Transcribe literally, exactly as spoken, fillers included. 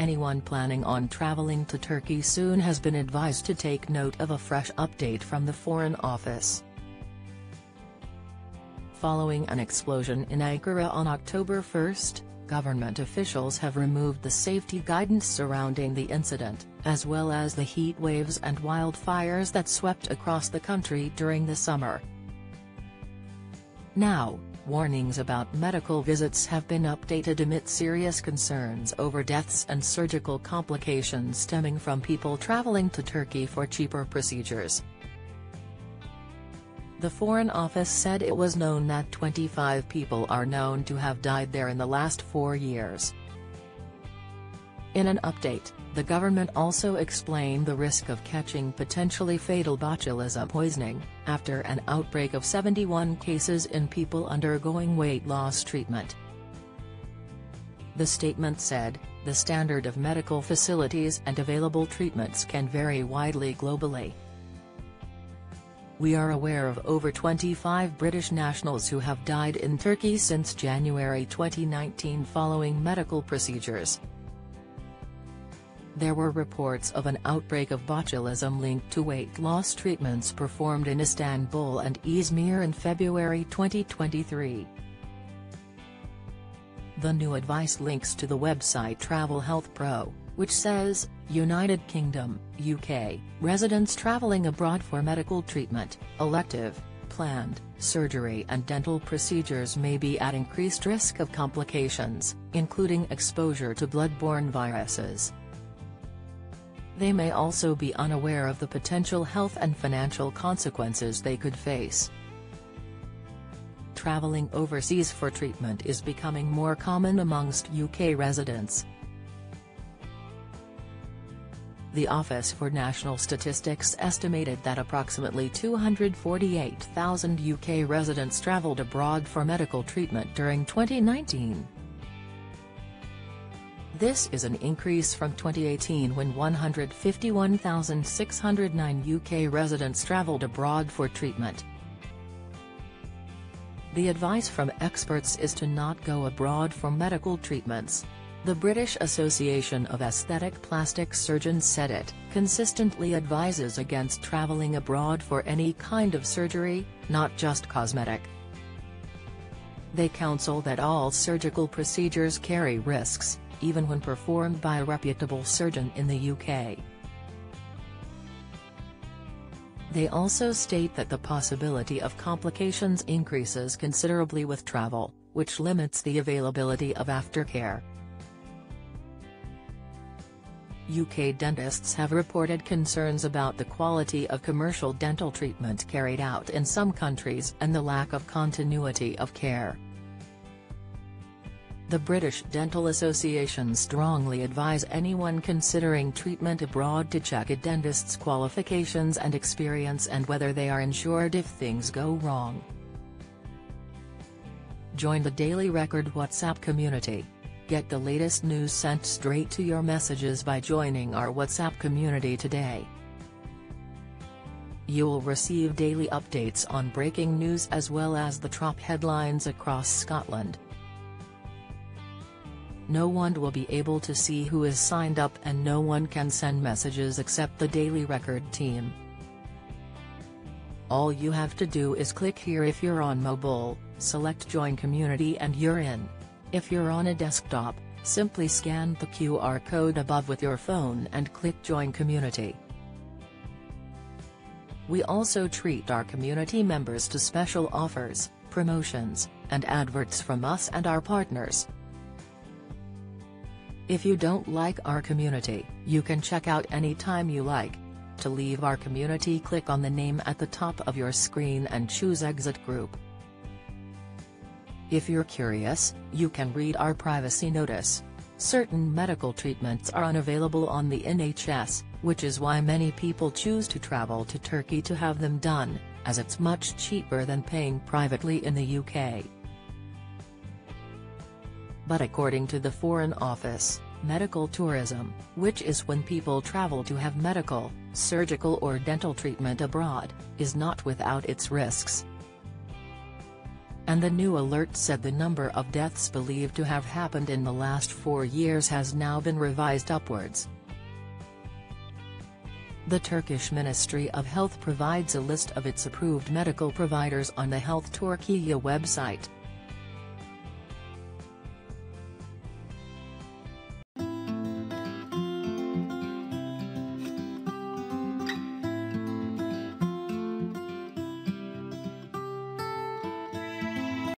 Anyone planning on traveling to Turkey soon has been advised to take note of a fresh update from the Foreign Office. Following an explosion in Ankara on October first, government officials have removed the safety guidance surrounding the incident, as well as the heat waves and wildfires that swept across the country during the summer. Now, warnings about medical visits have been updated amid serious concerns over deaths and surgical complications stemming from people traveling to Turkey for cheaper procedures. The Foreign Office said it was known that twenty-five people are known to have died there in the last four years. In an update, the government also explained the risk of catching potentially fatal botulism poisoning, after an outbreak of seventy-one cases in people undergoing weight loss treatment. The statement said, "The standard of medical facilities and available treatments can vary widely globally. We are aware of over twenty-five British nationals who have died in Turkey since January twenty nineteen following medical procedures." There were reports of an outbreak of botulism linked to weight loss treatments performed in Istanbul and Izmir in February twenty twenty-three. The new advice links to the website Travel Health Pro, which says, United Kingdom, U K, residents travelling abroad for medical treatment, elective, planned, surgery and dental procedures may be at increased risk of complications, including exposure to blood-borne viruses. They may also be unaware of the potential health and financial consequences they could face. Travelling overseas for treatment is becoming more common amongst U K residents. The Office for National Statistics estimated that approximately two hundred forty-eight thousand U K residents travelled abroad for medical treatment during twenty nineteen. This is an increase from twenty eighteen when one hundred fifty-one thousand six hundred nine U K residents travelled abroad for treatment. The advice from experts is to not go abroad for medical treatments. The British Association of Aesthetic Plastic Surgeons said it consistently advises against travelling abroad for any kind of surgery, not just cosmetic. They counsel that all surgical procedures carry risks, even when performed by a reputable surgeon in the U K. They also state that the possibility of complications increases considerably with travel, which limits the availability of aftercare. U K dentists have reported concerns about the quality of commercial dental treatment carried out in some countries and the lack of continuity of care. The British Dental Association strongly advise anyone considering treatment abroad to check a dentist's qualifications and experience and whether they are insured if things go wrong. Join the Daily Record WhatsApp community. Get the latest news sent straight to your messages by joining our WhatsApp community today. You'll receive daily updates on breaking news as well as the top headlines across Scotland. No one will be able to see who is signed up and no one can send messages except the Daily Record team. All you have to do is click here if you're on mobile, select Join Community and you're in. If you're on a desktop, simply scan the Q R code above with your phone and click Join Community. We also treat our community members to special offers, promotions, and adverts from us and our partners. If you don't like our community, you can check out any time you like. To leave our community, click on the name at the top of your screen and choose Exit Group. If you're curious, you can read our privacy notice. Certain medical treatments are unavailable on the N H S, which is why many people choose to travel to Turkey to have them done, as it's much cheaper than paying privately in the U K. But according to the Foreign Office, medical tourism, which is when people travel to have medical, surgical or dental treatment abroad, is not without its risks. and the new alert said the number of deaths believed to have happened in the last four years has now been revised upwards. The Turkish Ministry of Health provides a list of its approved medical providers on the HealthTurkiye website.